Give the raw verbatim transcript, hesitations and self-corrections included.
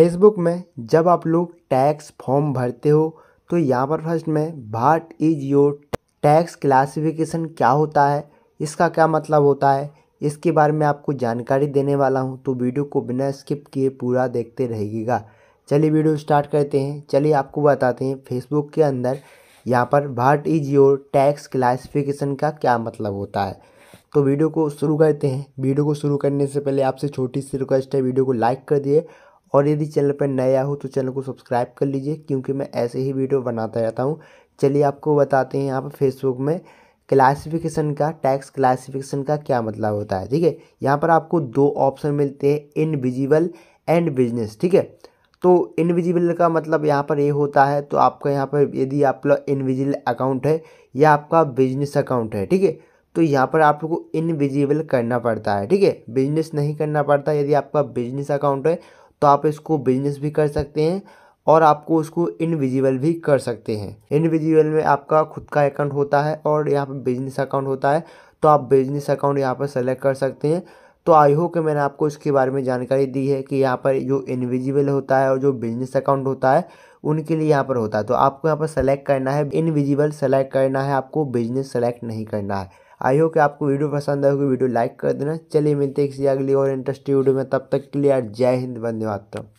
Facebook में जब आप लोग टैक्स फॉर्म भरते हो तो यहाँ पर फर्स्ट में what is your tax classification क्या होता है, इसका क्या मतलब होता है, इसके बारे में आपको जानकारी देने वाला हूँ। तो वीडियो को बिना स्किप किए पूरा देखते रहिएगा। चलिए वीडियो स्टार्ट करते हैं। चलिए आपको बताते हैं फेसबुक के अंदर यहाँ पर what is your tax classification का क्या मतलब होता है। तो वीडियो को शुरू करते हैं। वीडियो को शुरू करने से पहले आपसे छोटी सी रिक्वेस्ट है, वीडियो को लाइक कर दिए और यदि चैनल पर नया हो तो चैनल को सब्सक्राइब कर लीजिए क्योंकि मैं ऐसे ही वीडियो बनाता रहता हूँ। चलिए आपको बताते हैं यहाँ पर फेसबुक में क्लासिफिकेशन का, टैक्स क्लासिफिकेशन का क्या मतलब होता है। ठीक है, यहाँ पर आपको दो ऑप्शन मिलते हैं, इनविजिबल एंड बिजनेस। ठीक है, तो इनविजिबल का मतलब यहाँ पर ये यह होता है, तो आपका यहाँ पर यदि आपका इनविजिबल अकाउंट है या आपका बिजनेस अकाउंट है, ठीक है, तो यहाँ पर आप लोग को इनविजिबल करना पड़ता है। ठीक है, बिजनेस नहीं करना पड़ता। यदि आपका बिजनेस अकाउंट है तो आप इसको बिजनेस भी कर सकते हैं और आपको उसको इनविजिबल भी कर सकते हैं। इनविजिबल में आपका खुद का अकाउंट होता है और यहाँ पर बिजनेस अकाउंट होता है, तो आप बिजनेस अकाउंट यहाँ पर सेलेक्ट कर सकते हैं। तो आई होप कि मैंने आपको इसके बारे में जानकारी दी है कि यहाँ पर जो इनविजिबल होता है और जो बिजनेस अकाउंट होता है उनके लिए यहाँ पर होता है। तो आपको यहाँ पर सेलेक्ट करना है, इनविजिबल सेलेक्ट करना है, आपको बिजनेस सेलेक्ट नहीं करना है। आई होप कि आपको वीडियो पसंद आएगी, वीडियो लाइक कर देना। चलिए मिलते हैं किसी अगली और इंटरेस्टिंग वीडियो में, तब तक के लिए जय हिंद, वंदे मातरम।